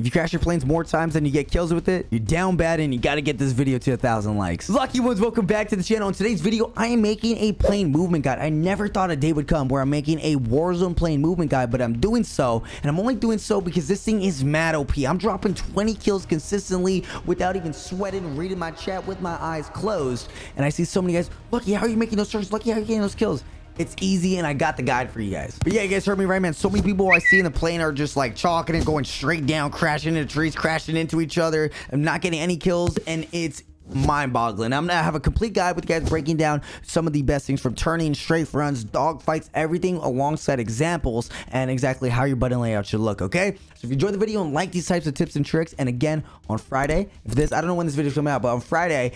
If you crash your planes more times than you get kills with it, you're down bad and you gotta get this video to 1,000 likes. Lucky ones, welcome back to the channel. In today's video, I am making a plane movement guide. I never thought a day would come where I'm making a Warzone plane movement guide, but I'm doing so. And I'm only doing so because this thing is mad OP. I'm dropping 20 kills consistently without even sweating, reading my chat with my eyes closed. And I see so many guys, Lucky, how are you making those turns? Lucky, how are you getting those kills? It's easy, and I got the guide for you guys. But yeah, you guys heard me right, man. So many people I see in the plane are just like chalking it, going straight down, crashing into trees, crashing into each other. I'm not getting any kills, and it's mind-boggling. I'm gonna have a complete guide with you guys breaking down some of the best things from turning, strafe runs, dog fights, everything alongside examples and exactly how your button layout should look. Okay, so if you enjoyed the video and like these types of tips and tricks, and again on Friday, if this, I don't know when this video is coming out, but on Friday,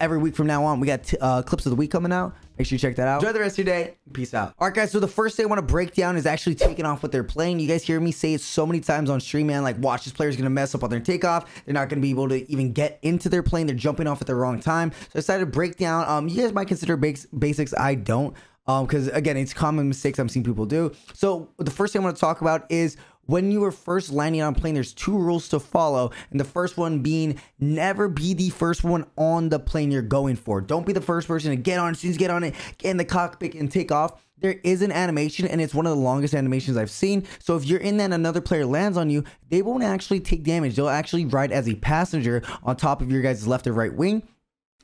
every week from now on, we got clips of the week coming out. Make sure you check that out. Enjoy the rest of your day. Peace out. All right, guys. So the first thing I want to break down is actually taking off what they're playing. You guys hear me say it so many times on stream, man. Like, watch, this player's going to mess up on their takeoff. They're not going to be able to even get into their plane. They're jumping off at the wrong time. So I decided to break down. You guys might consider basics. I don't. Because, again, it's common mistakes I'm seeing people do. So the first thing I want to talk about is when you were first landing on a plane, there's two rules to follow. And the first one being, never be the first one on the plane you're going for. Don't be the first person to get on. As soon as you get on it, get in the cockpit and take off. There is an animation, and it's one of the longest animations I've seen. So if you're in that and another player lands on you, they won't actually take damage. They'll actually ride as a passenger on top of your guys' left or right wing.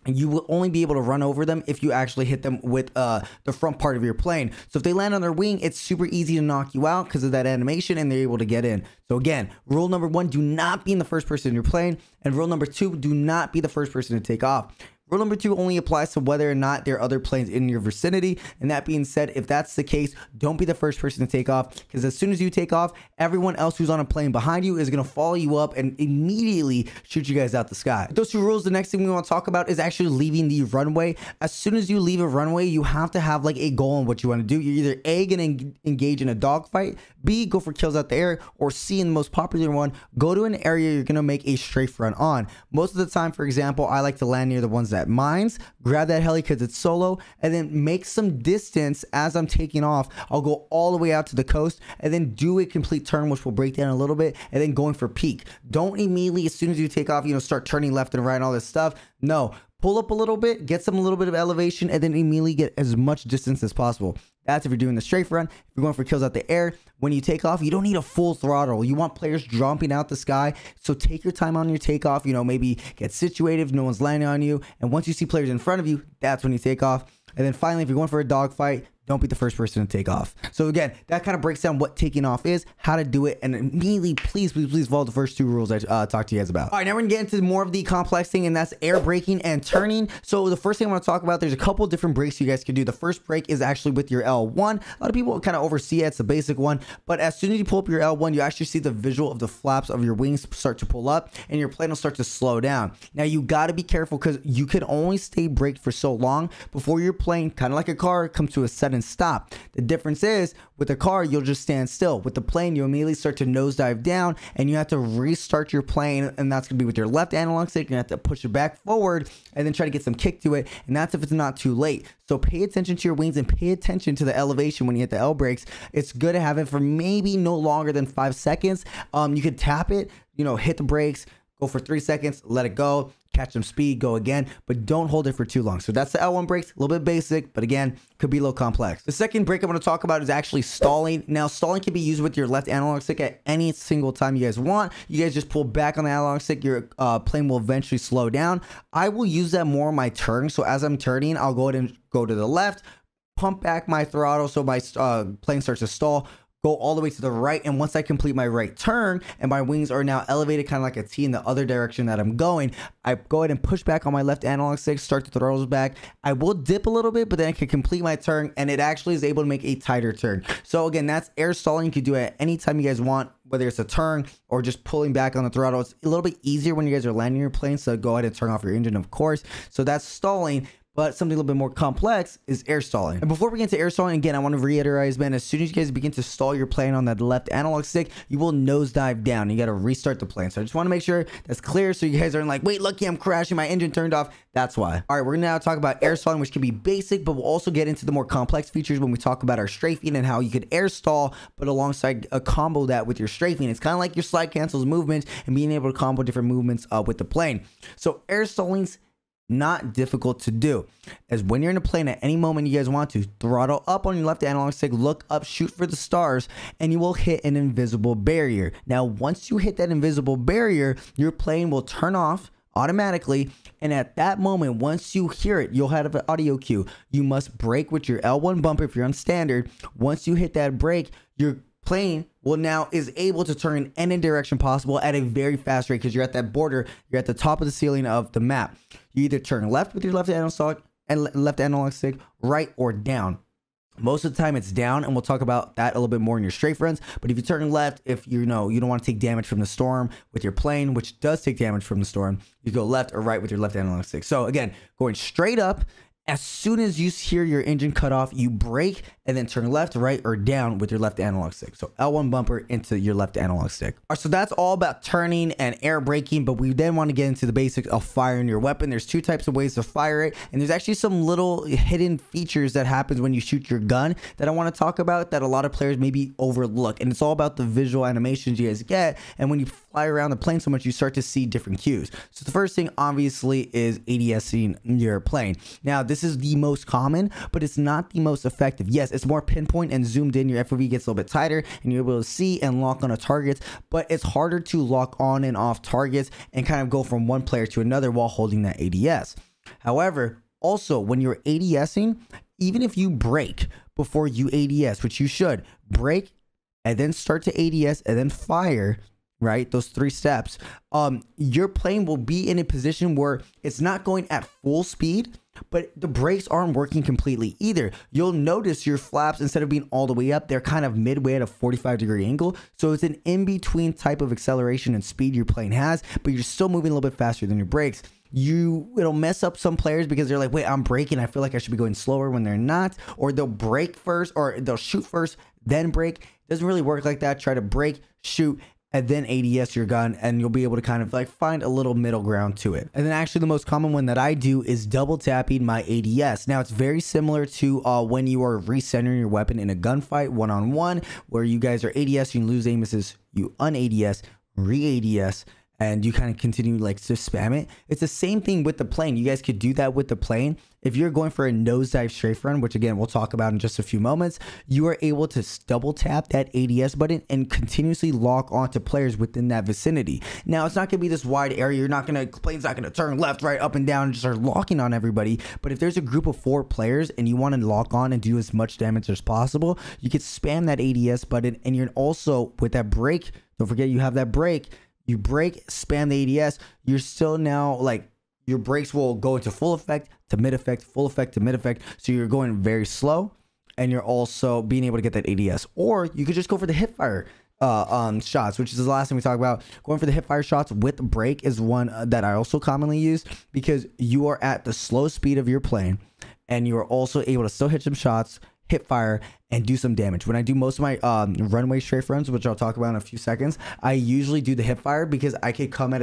And you will only be able to run over them if you actually hit them with the front part of your plane. So if they land on their wing, it's super easy to knock you out because of that animation, and they're able to get in. So again, rule number one, do not be in the first person in your plane. And rule number two, do not be the first person to take off. Rule number two only applies to whether or not there are other planes in your vicinity. And that being said, if that's the case, don't be the first person to take off, because as soon as you take off, everyone else who's on a plane behind you is going to follow you up and immediately shoot you guys out the sky. With those two rules, the next thing we want to talk about is actually leaving the runway. As soon as you leave a runway, you have to have like a goal on what you want to do. You're either A, going to engage in a dogfight, B, go for kills out the air, or C, in the most popular one, go to an area you're going to make a strafe run on. Most of the time, for example, I like to land near the ones that mines, grab that heli because it's solo, and then make some distance as I'm taking off. I'll go all the way out to the coast and then do a complete turn, which we'll break down a little bit, and then going for peak. Don't immediately, as soon as you take off, you know, start turning left and right and all this stuff. No, pull up a little bit, get some little bit of elevation, and then immediately get as much distance as possible. That's if you're doing the strafe run. If you're going for kills out the air, when you take off, you don't need a full throttle. You want players dropping out the sky. So take your time on your takeoff. You know, maybe get situated if no one's landing on you. And once you see players in front of you, that's when you take off. And then finally, if you're going for a dogfight, don't be the first person to take off. So again, that kind of breaks down what taking off is, how to do it, and immediately, please, please, please follow the first two rules I talked to you guys about. All right, now we're gonna get into more of the complex thing, and that's air braking and turning. So the first thing I want to talk about, there's a couple different breaks you guys can do. The first break is actually with your L1. A lot of people kind of oversee it. It's the basic one, but as soon as you pull up your L1, you actually see the visual of the flaps of your wings start to pull up, and your plane will start to slow down. Now you got to be careful because you can only stay braked for so long before your plane, kind of like a car, comes to a sudden stop. The difference is, with a car, you'll just stand still. With the plane, you immediately start to nosedive down, and you have to restart your plane, and that's gonna be with your left analog stick. You're gonna have to push it back forward and then try to get some kick to it, and that's if it's not too late. So pay attention to your wings and pay attention to the elevation when you hit the L brakes. It's good to have it for maybe no longer than 5 seconds. You could tap it, you know, hit the brakes, go for 3 seconds, let it go, catch some speed, go again, but don't hold it for too long. So that's the L1 brakes, a little bit basic, but again, could be a little complex. The second break I'm gonna talk about is actually stalling. Now, stalling can be used with your left analog stick at any single time you guys want. You guys just pull back on the analog stick, your plane will eventually slow down. I will use that more on my turn. So as I'm turning, I'll go ahead and go to the left, pump back my throttle so my plane starts to stall, go all the way to the right, and once I complete my right turn and my wings are now elevated kind of like a T in the other direction that I'm going, I go ahead and push back on my left analog stick, start the throttle back. I will dip a little bit, but then I can complete my turn, and it actually is able to make a tighter turn. So again, that's air stalling. You can do it at any time you guys want, whether it's a turn or just pulling back on the throttle. It's a little bit easier when you guys are landing your plane, so go ahead and turn off your engine, of course. So that's stalling. But something a little bit more complex is air stalling. And before we get into air stalling, again, I want to reiterate, man, as soon as you guys begin to stall your plane on that left analog stick, you will nosedive down. You got to restart the plane. So I just want to make sure that's clear so you guys aren't like, wait, Lucky, I'm crashing. My engine turned off. That's why. All right, we're going to now talk about air stalling, which can be basic, but we'll also get into the more complex features when we talk about our strafing and how you could air stall, but alongside a combo that with your strafing. It's kind of like your slide cancels movements and being able to combo different movements up with the plane. So air stalling's not difficult to do, as when you're in a plane at any moment you guys want to throttle up on your left analog stick, look up, shoot for the stars, and you will hit an invisible barrier. Now once you hit that invisible barrier, your plane will turn off automatically, and at that moment, once you hear it, you'll have an audio cue. You must brake with your L1 bumper if you're on standard. Once you hit that brake, your plane will now is able to turn in any direction possible at a very fast rate, because you're at that border, you're at the top of the ceiling of the map. You either turn left with your left analog stick, right, or down. Most of the time it's down, and we'll talk about that a little bit more in your strafe runs. But if you turn left, if you know you don't want to take damage from the storm with your plane, which does take damage from the storm, you go left or right with your left analog stick. So again, going straight up, as soon as you hear your engine cut off, you brake and then turn left, right, or down with your left analog stick. So L1 bumper into your left analog stick. All right, so that's all about turning and air braking, but we then want to get into the basics of firing your weapon. There's two types of ways to fire it, and there's actually some little hidden features that happens when you shoot your gun that I want to talk about that a lot of players maybe overlook, and it's all about the visual animations you guys get, and when you fly around the plane so much, you start to see different cues. So the first thing, obviously, is ADSing your plane. Now, this is the most common, but it's not the most effective. Yes, it's more pinpoint and zoomed in. Your FOV gets a little bit tighter and you're able to see and lock on a target, but it's harder to lock on and off targets and kind of go from one player to another while holding that ADS. However, also when you're ADSing, even if you brake before you ADS, which you should, brake and then start to ADS and then fire, right? Those three steps, your plane will be in a position where it's not going at full speed, but the brakes aren't working completely either. You'll notice your flaps, instead of being all the way up, they're kind of midway at a 45-degree angle. So it's an in-between type of acceleration and speed your plane has, but you're still moving a little bit faster than your brakes. It'll mess up some players because they're like, wait, I'm braking, I feel like I should be going slower, when they're not. Or they'll brake first, or they'll shoot first, then brake. It doesn't really work like that. Try to brake, shoot, and then ADS your gun, and you'll be able to kind of like find a little middle ground to it. And then actually the most common one that I do is double tapping my ADS. Now it's very similar to when you are recentering your weapon in a gunfight one-on-one, where you guys are ADS, you lose aim assist, you un-ADS, re-ADS, and you kind of continue like to spam it. It's the same thing with the plane. You guys could do that with the plane. If you're going for a nosedive strafe run, which again, we'll talk about in just a few moments, you are able to double tap that ADS button and continuously lock onto players within that vicinity. Now, it's not gonna be this wide area. You're not gonna, plane's not gonna turn left, right, up and down and just start locking on everybody. But if there's a group of 4 players and you wanna lock on and do as much damage as possible, you could spam that ADS button, and you're also, with that brake, don't forget you have that brake, you brake, spam the ADS, you're still now like, your brakes will go into full effect to mid effect, full effect to mid effect. So you're going very slow and you're also being able to get that ADS. Or you could just go for the hip fire shots, which is the last thing we talk about. Going for the hip fire shots with brake is one that I also commonly use, because you are at the slow speed of your plane and you are also able to still hit some shots, hip fire, and do some damage. When I do most of my runway strafe runs, which I'll talk about in a few seconds, I usually do the hip fire because I could come at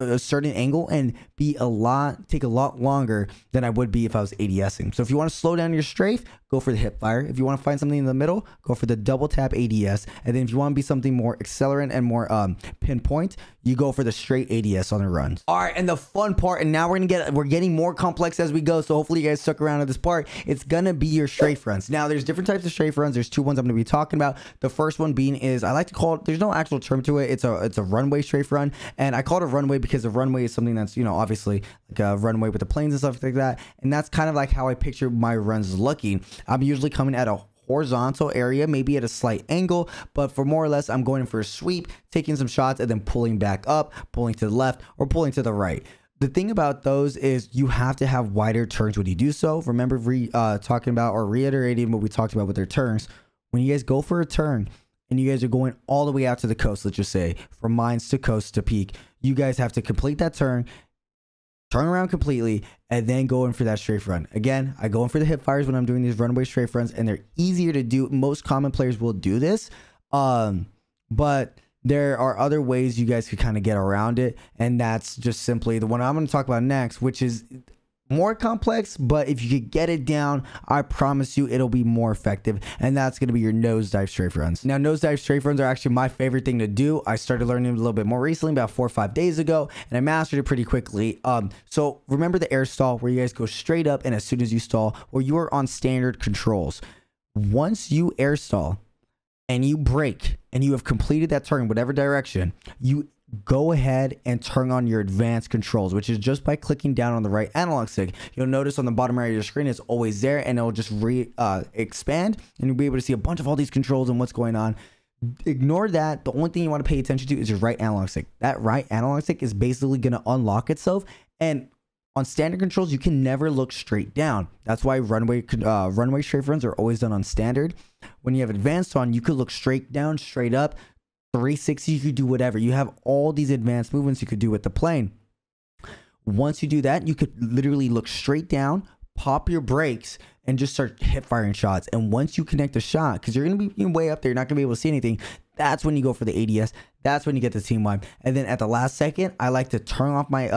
a certain angle and be take a lot longer than I would be if I was ADSing. So if you want to slow down your strafe, go for the hip fire. If you want to find something in the middle, go for the double tap ADS. And then if you want to be something more accelerant and more pinpoint, you go for the straight ADS on the run. All right, and the fun part, and now we're getting more complex as we go, so hopefully you guys stuck around to this part. It's gonna be your strafe runs. Now there's different types of strafe runs. There's two ones I'm gonna be talking about. The first one being is, I like to call it, there's no actual term to it, it's a runway strafe run, and I call it a runway because a runway is something that's, you know, obviously like a runway with the planes and stuff like that, and that's kind of like how I picture my runs looking. I'm usually coming at a horizontal area, maybe at a slight angle, but for more or less, I'm going for a sweep, taking some shots, and then pulling back up, pulling to the left, or pulling to the right. The thing about those is you have to have wider turns when you do so. Remember talking about or reiterating what we talked about with their turns. When you guys go for a turn and you guys are going all the way out to the coast, let's just say, from mines to coast to peak, you guys have to complete that turn, turn around completely, and then go in for that strafe run. Again, I go in for the hip fires when I'm doing these runaway strafe runs, and they're easier to do. Most common players will do this, but there are other ways you guys could kind of get around it, and that's just simply the one I'm going to talk about next, which is more complex, but if you could get it down, I promise you it'll be more effective, and that's going to be your nosedive strafe runs. Now, nosedive strafe runs are actually my favorite thing to do. I started learning a little bit more recently, about 4 or 5 days ago, and I mastered it pretty quickly. So remember the air stall, where you guys go straight up, and as soon as you stall, or you are on standard controls. Once you air stall and you break and you have completed that turn in whatever direction, you go ahead and turn on your advanced controls, which is just by clicking down on the right analog stick. You'll notice on the bottom right of your screen, it's always there, and it'll just expand, and you'll be able to see a bunch of all these controls and what's going on. Ignore that. The only thing you want to pay attention to is your right analog stick. That right analog stick is basically going to unlock itself, and on standard controls, you can never look straight down. That's why runaway strafe runs are always done on standard. When you have advanced on, you could look straight down, straight up, 360, you could do whatever. You have all these advanced movements you could do with the plane. Once you do that, you could literally look straight down, pop your brakes, and just start hip firing shots. And once you connect a shot, because you're going to be way up there, you're not going to be able to see anything, that's when you go for the ADS. That's when you get the team wipe. And then at the last second, I like to turn off my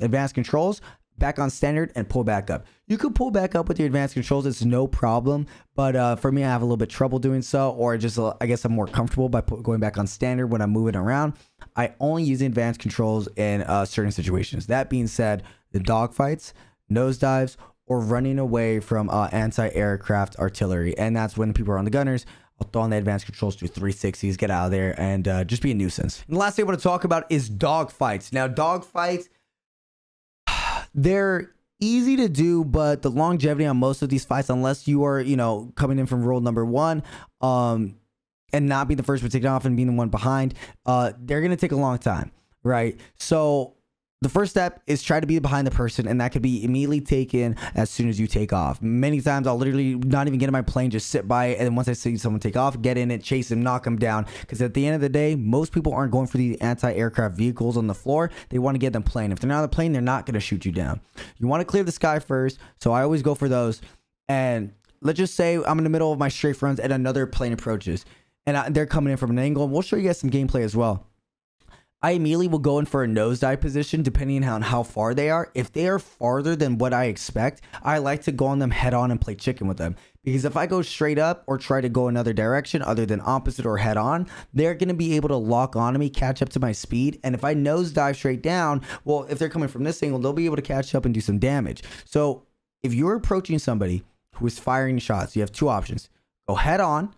advanced controls, back on standard, and pull back up. You could pull back up with your advanced controls, it's no problem, but for me, I have a little bit trouble doing so, or just I guess I'm more comfortable by going back on standard when I'm moving around. I only use advanced controls in certain situations. That being said, the dogfights, nosedives, or running away from anti-aircraft artillery, and that's when people are on the gunners. I'll throw on the advanced controls, do 360s, get out of there, and just be a nuisance. And the last thing I want to talk about is dogfights. Now, dogfights, they're easy to do, but the longevity on most of these fights, unless you are, you know, coming in from rule number one, and not being the first one taken off and being the one behind, they're going to take a long time, right? So the first step is try to be behind the person, and that could be immediately taken as soon as you take off. Many times I'll literally not even get in my plane, just sit by it, and then once I see someone take off, get in it, chase them, knock them down. Because at the end of the day, most people aren't going for the anti-aircraft vehicles on the floor. They want to get them plane. If they're not on the plane, they're not going to shoot you down. You want to clear the sky first, so I always go for those. And let's just say I'm in the middle of my strafe runs and another plane approaches, and they're coming in from an angle, and we'll show you guys some gameplay as well. I immediately will go in for a nosedive position, depending on how far they are. If they are farther than what I expect, I like to go on them head on and play chicken with them. Because if I go straight up or try to go another direction other than opposite or head on, they're going to be able to lock on to me, catch up to my speed. And if I nosedive straight down, well, if they're coming from this angle, they'll be able to catch up and do some damage. So if you're approaching somebody who is firing shots, you have two options. Go head on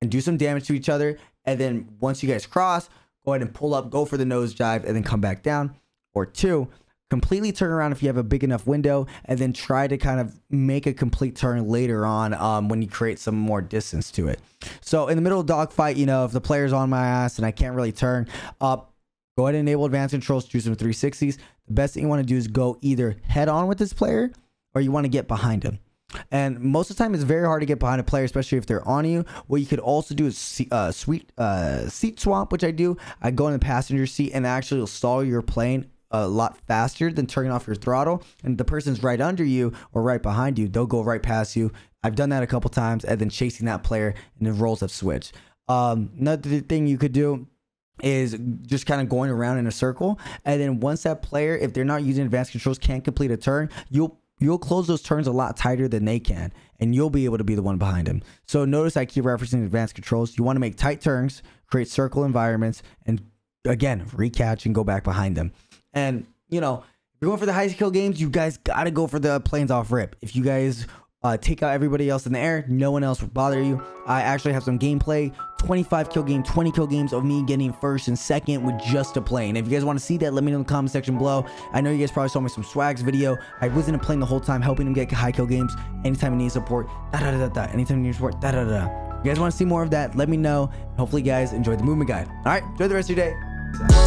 and do some damage to each other. And then once you guys cross, go ahead and pull up, go for the nosedive, and then come back down. Or two, completely turn around if you have a big enough window, and then try to kind of make a complete turn later on when you create some more distance to it. So in the middle of dogfight, you know, if the player's on my ass and I can't really turn up, go ahead and enable advanced controls, do some 360s. The best thing you want to do is go either head on with this player, or you want to get behind him. And most of the time, it's very hard to get behind a player, especially if they're on you. What you could also do is seat swap, which I do. I go in the passenger seat, and actually will stall your plane a lot faster than turning off your throttle. And the person's right under you or right behind you, they'll go right past you. I've done that a couple times, and then chasing that player, and the roles have switched. Another thing you could do is just kind of going around in a circle, and then once that player, if they're not using advanced controls, can't complete a turn, you'll close those turns a lot tighter than they can, and you'll be able to be the one behind them. So notice I keep referencing advanced controls. You want to make tight turns, create circle environments, and again, recatch and go back behind them. And, you know, if you're going for the high skill games, you guys got to go for the planes off rip. If you guys take out everybody else in the air, no one else will bother you. I actually have some gameplay, 25 kill game, 20 kill games of me getting first and second with just a plane. If you guys want to see that, let me know in the comment section below. I know you guys probably saw me some swags video. I was in a plane the whole time, helping him get high kill games. Anytime you need support, da da da da. Anytime you need support, da da da. If you guys want to see more of that, let me know. Hopefully, you guys enjoyed the movement guide. All right, enjoy the rest of your day.